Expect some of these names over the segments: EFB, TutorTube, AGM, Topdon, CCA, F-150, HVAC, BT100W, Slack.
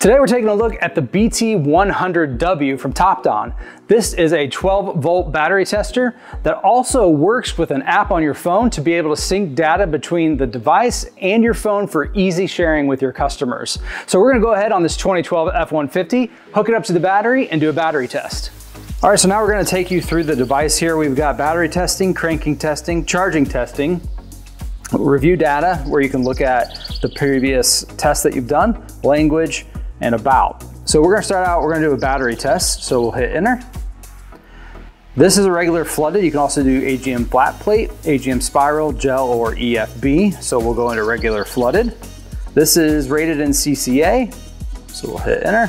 Today we're taking a look at the BT100W from Topdon. This is a 12-volt battery tester that also works with an app on your phone to be able to sync data between the device and your phone for easy sharing with your customers. So we're gonna go ahead on this 2012 F-150, hook it up to the battery and do a battery test. All right, so now we're gonna take you through the device here. We've got battery testing, cranking testing, charging testing, review data where you can look at the previous tests that you've done, language, and about. So we're gonna start out, we're gonna do a battery test. So we'll hit enter. This is a regular flooded. You can also do AGM flat plate, AGM spiral, gel, or EFB. So we'll go into regular flooded. This is rated in CCA. So we'll hit enter.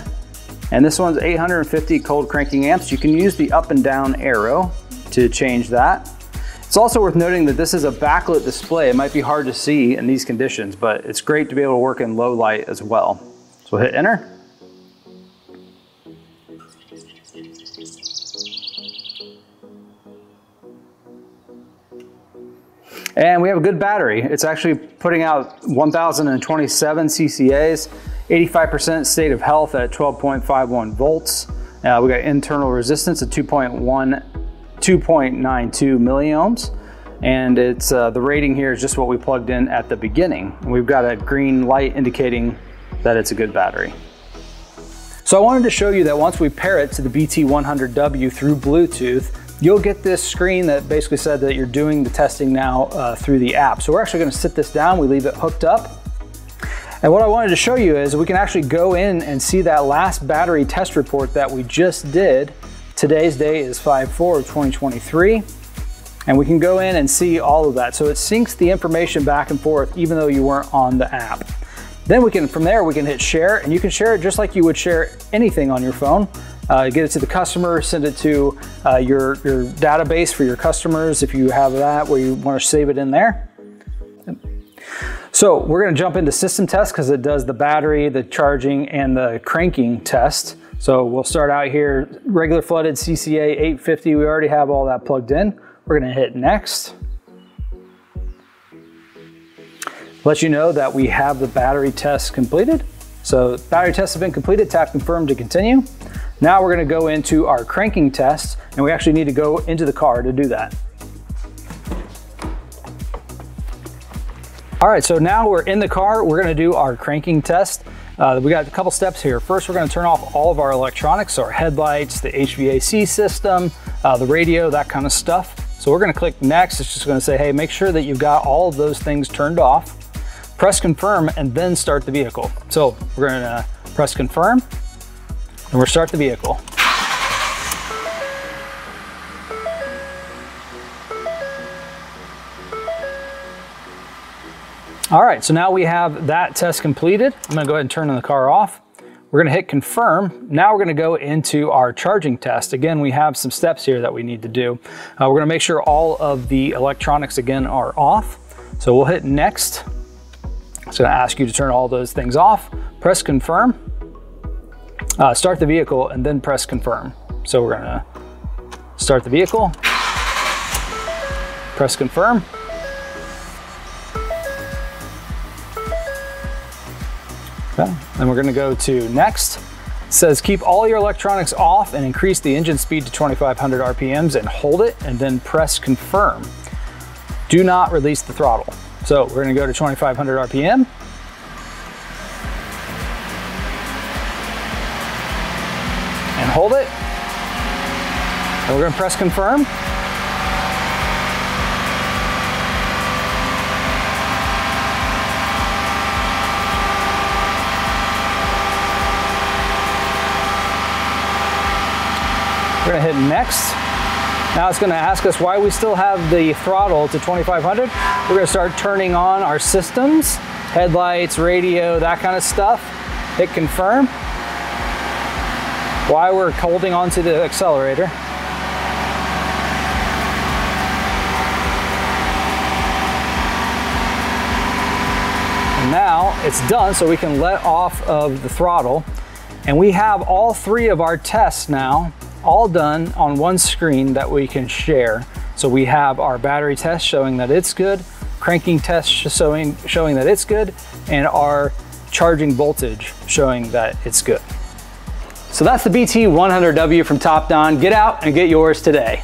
And this one's 850 cold cranking amps. You can use the up and down arrow to change that. It's also worth noting that this is a backlit display. It might be hard to see in these conditions, but it's great to be able to work in low light as well. So hit enter. And we have a good battery. It's actually putting out 1,027 CCAs, 85% state of health at 12.51 volts. We got internal resistance of 2.92 milliohms. And it's the rating here is just what we plugged in at the beginning. We've got a green light indicating that it's a good battery. So I wanted to show you that once we pair it to the BT100W through Bluetooth, you'll get this screen that basically said that you're doing the testing now through the app. So we're actually gonna sit this down, we leave it hooked up. And what I wanted to show you is we can actually go in and see that last battery test report that we just did. Today's date is 5/4 of 2023. And we can go in and see all of that. So it syncs the information back and forth even though you weren't on the app. Then we can, from there, we can hit share, and you can share it just like you would share anything on your phone. Get it to the customer, send it to your database for your customers if you have that where you want to save it in there. So we're going to jump into system test because it does the battery, the charging, and the cranking test. So we'll start out here, regular flooded CCA 850. We already have all that plugged in. We're going to hit next. Let you know that we have the battery test completed. So battery tests have been completed, tap confirm to continue. Now we're gonna go into our cranking test, and we actually need to go into the car to do that. All right, so now we're in the car, we're gonna do our cranking test. We got a couple steps here. First, we're gonna turn off all of our electronics, so our headlights, the HVAC system, the radio, that kind of stuff. So we're gonna click next. It's just gonna say, hey, make sure that you've got all of those things turned off. Press confirm and then start the vehicle. So we're gonna press confirm and we'll start the vehicle. All right, so now we have that test completed. I'm gonna go ahead and turn the car off. We're gonna hit confirm. Now we're gonna go into our charging test. Again, we have some steps here that we need to do. We're gonna make sure all of the electronics again are off. So we'll hit next. It's gonna ask you to turn all those things off, press confirm, start the vehicle, and then press confirm. So we're gonna start the vehicle, press confirm. Okay, then we're gonna go to next. It says keep all your electronics off and increase the engine speed to 2,500 RPMs and hold it, and then press confirm. Do not release the throttle. So we're gonna go to 2,500 RPM. And hold it. And we're gonna press confirm. We're gonna hit next. Now it's gonna ask us why we still have the throttle to 2,500. We're gonna start turning on our systems, headlights, radio, that kind of stuff. Hit confirm. While we're holding onto the accelerator. And now it's done, so we can let off of the throttle. And we have all three of our tests now all done on one screen that we can share. So we have our battery test showing that it's good, cranking test showing that it's good, and our charging voltage showing that it's good. So that's the BT100W from Topdon. Get out and get yours today.